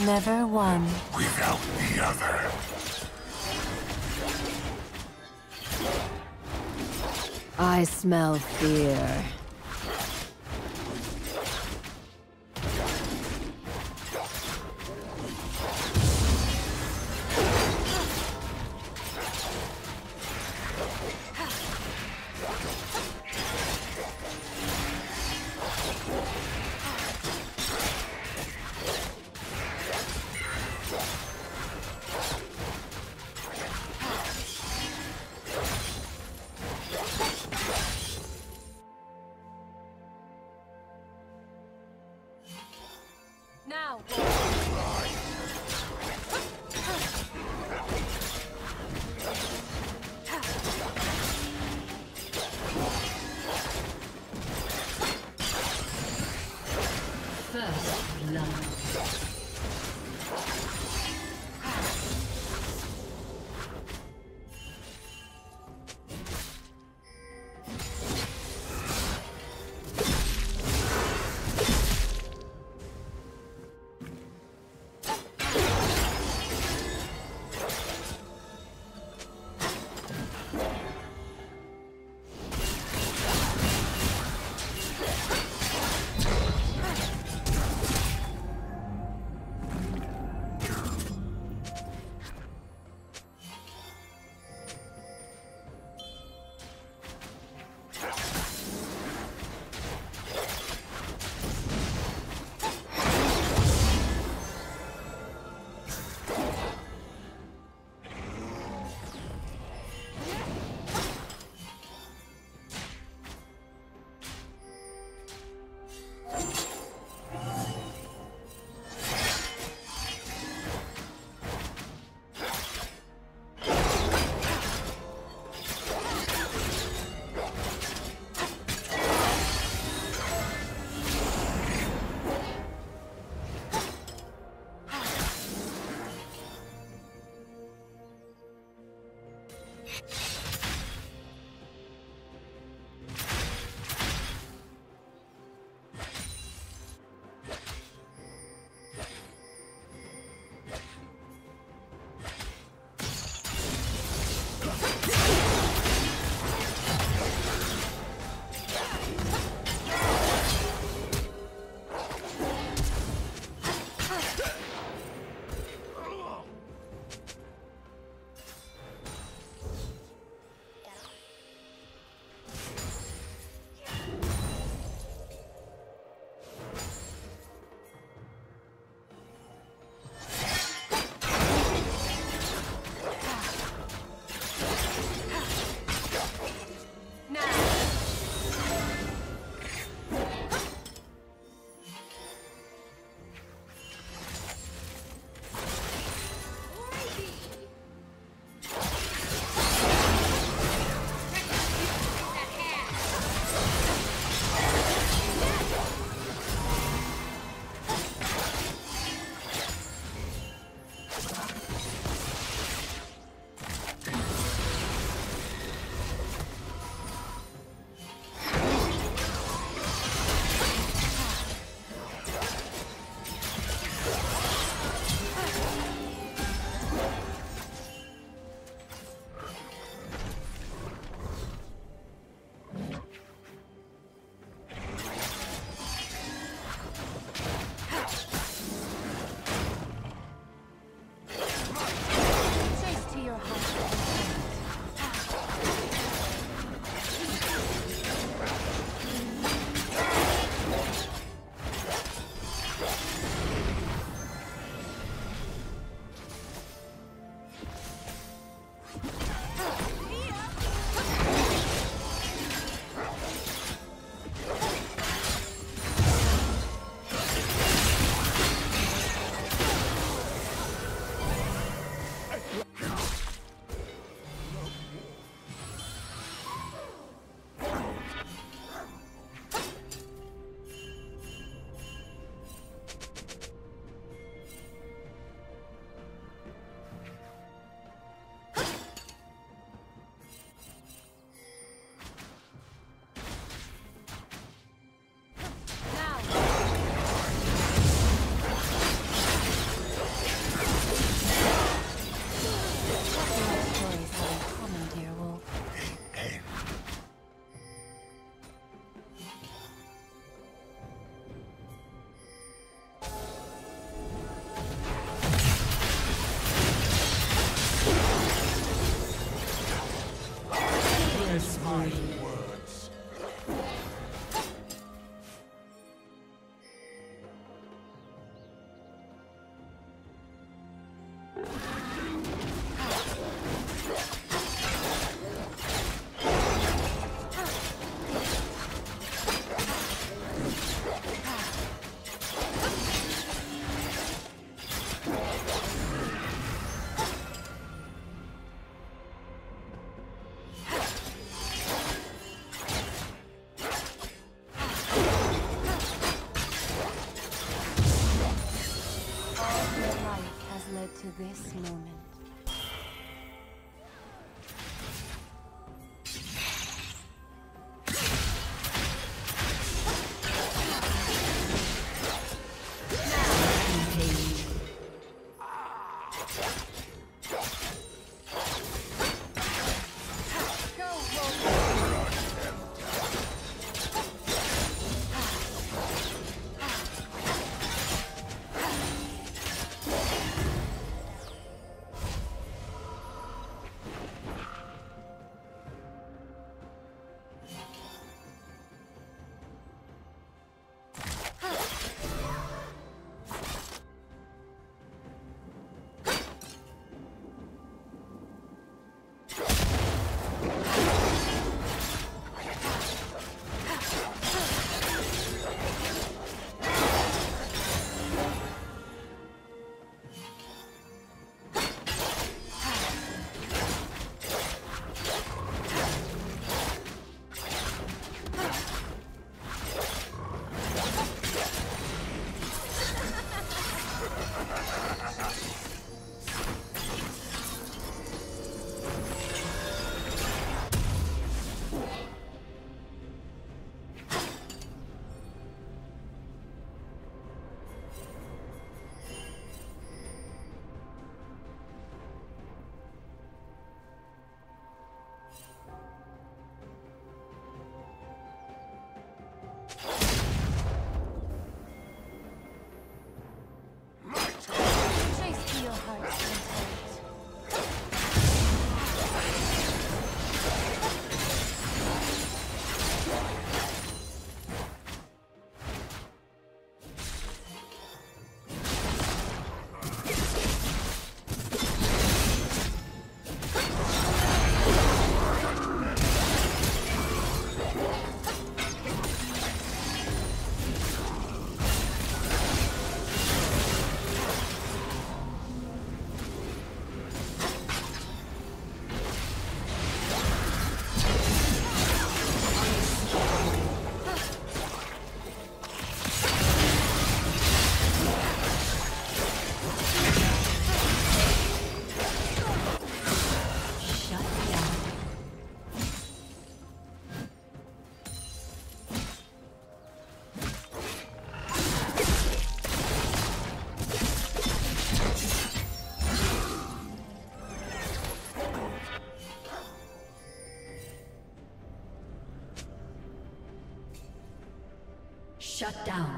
Never one without the other. I smell fear. This moment. Shut down.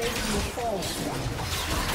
Red team's turret has been destroyed.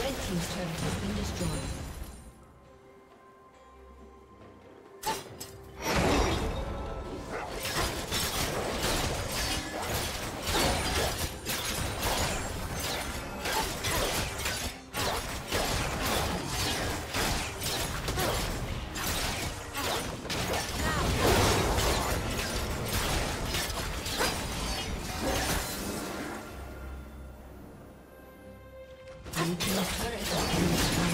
Red team's turret has been destroyed. Turret has been destroyed.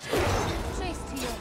fight. Trace to your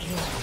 kill.